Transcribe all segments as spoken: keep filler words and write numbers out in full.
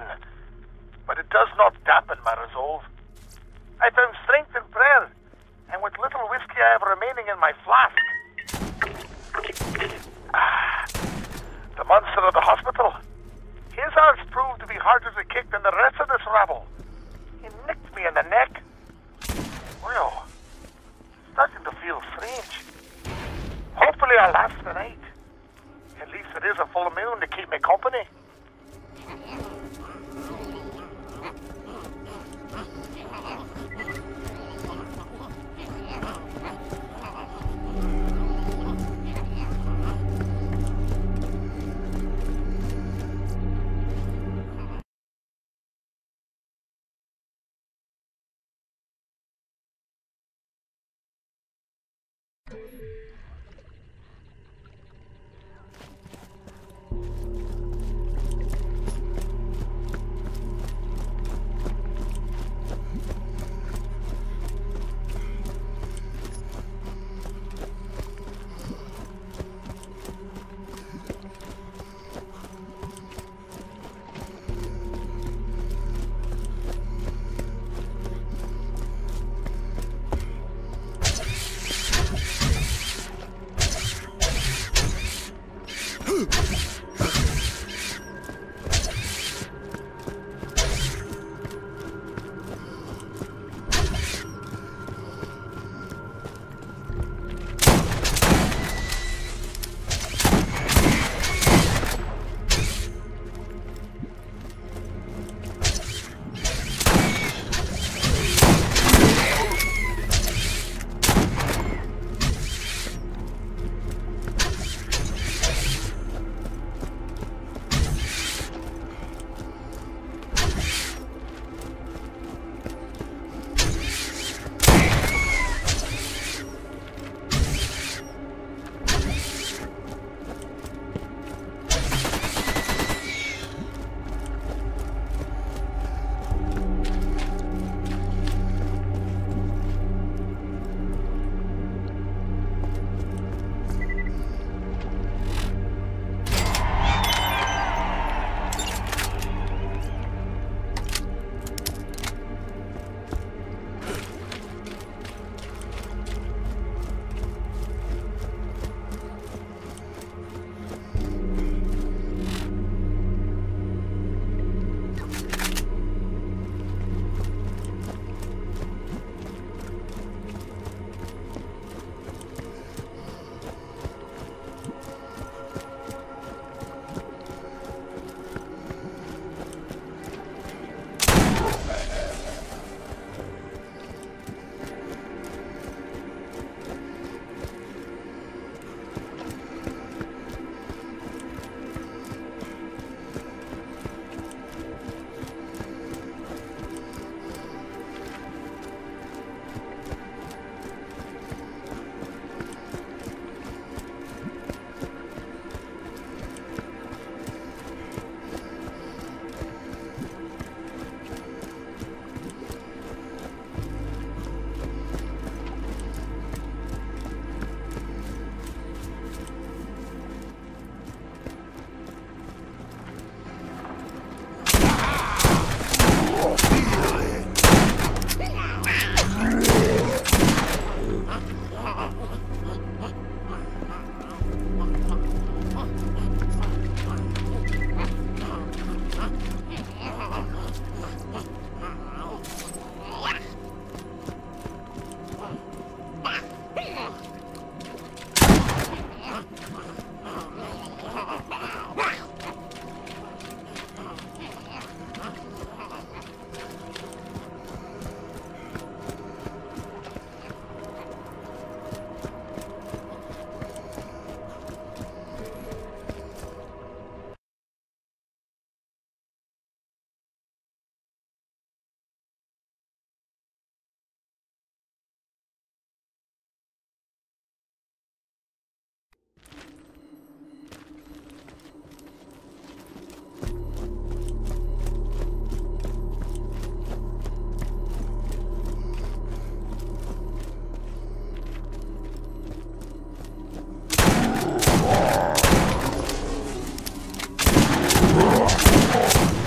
born, but it does not dampen my resolve. I found strength in prayer, and with little whiskey I have remaining in my flask. Ah, the monster of the hospital. His arse proved to be harder to kick than the rest of this rabble. He nicked me in the neck. Well, starting to feel strange. Hopefully I'll last the night. At least it is a full moon to keep me company.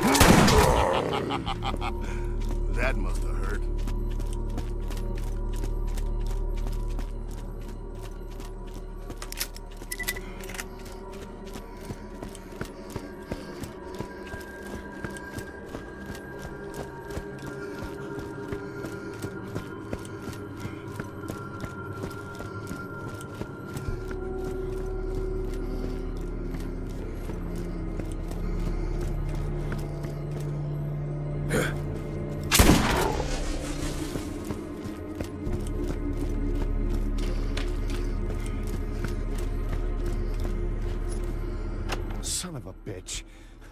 Oh, That must have hurt.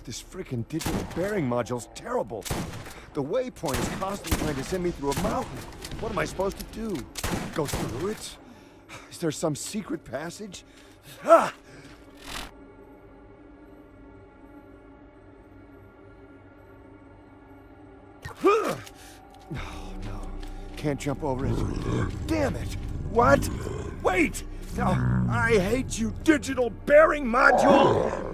This freaking digital bearing module's terrible. The waypoint is constantly trying to send me through a mountain. What am I supposed to do? Go through it? Is there some secret passage? Ah! Oh, no. Can't jump over it. Damn it! What? Wait! No, I hate you, digital bearing module!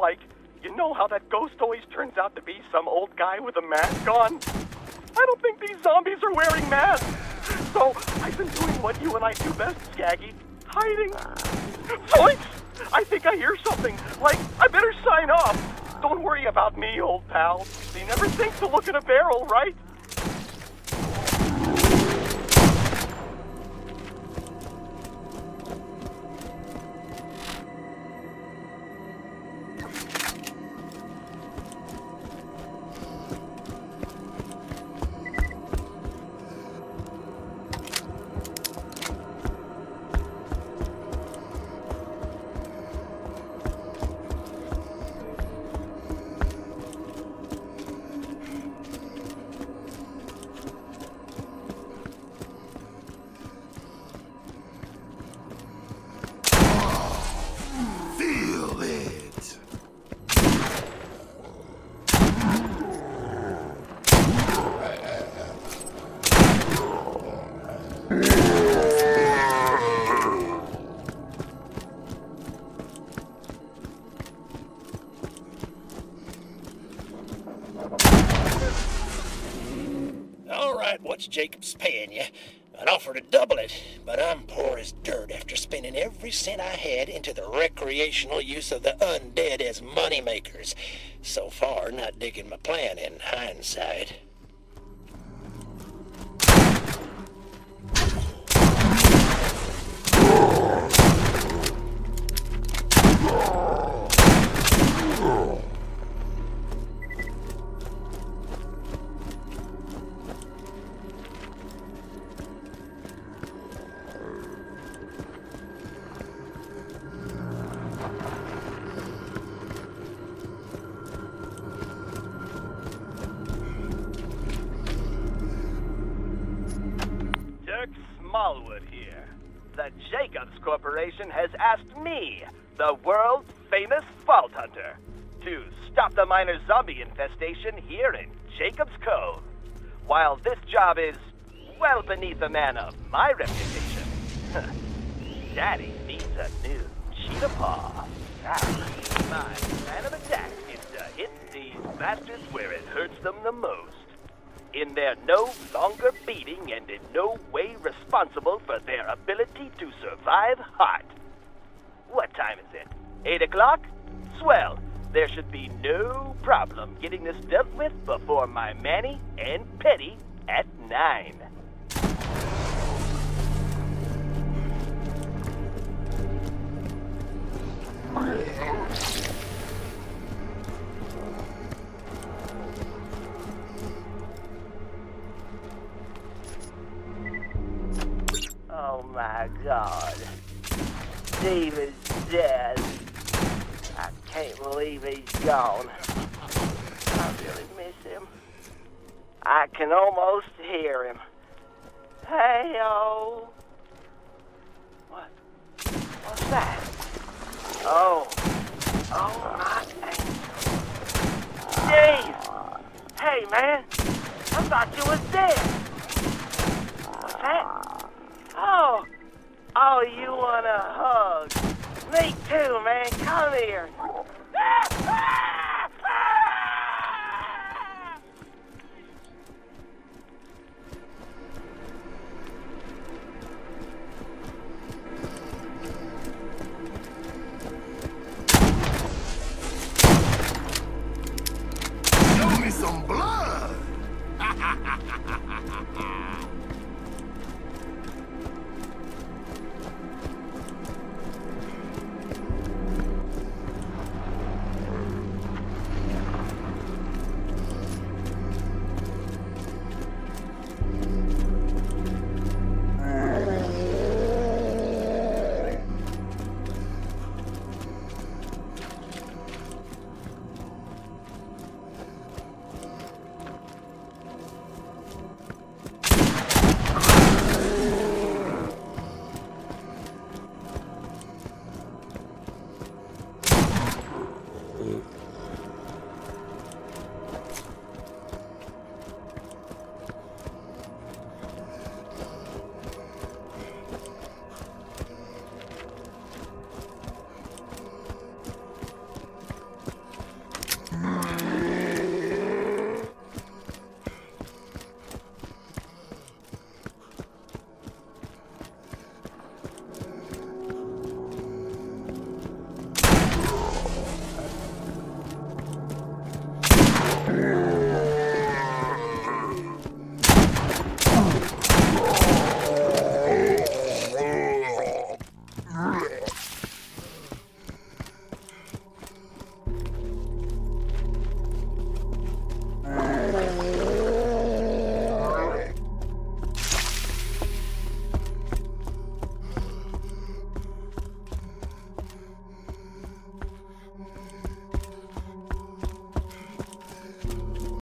Like, you know how that ghost always turns out to be some old guy with a mask on? I don't think these zombies are wearing masks. So I've been doing what you and I do best, Skaggy. Hiding. Zoinks! I think I hear something. Like, I better sign off. Don't worry about me, old pal. You never think to look at a barrel, right? Jacob's paying you. I'd offer to double it, but I'm poor as dirt after spending every cent I had into the recreational use of the undead as moneymakers. So far, not digging my plan in hindsight. Mallwood here. The Jacobs Corporation has asked me, the world-famous vault hunter, to stop the minor zombie infestation here in Jacob's Cove. While this job is well beneath a man of my reputation, Daddy needs a new cheetah paw. Ah, my plan of attack is to hit these bastards where it hurts them the most. in their no longer beating and in no way responsible for their ability to survive hot. What time is it? Eight o'clock? Swell. There should be no problem getting this dealt with before my Manny and Petty at nine. Oh my God, David's dead. I can't believe he's gone. I really miss him. I can almost hear him. Hey-oh. What? What's that? Oh. Oh, my Dave! Hey, man. I thought you was dead. What's that? Oh. Oh, you want a hug. Me too, man. Come here. Yeah.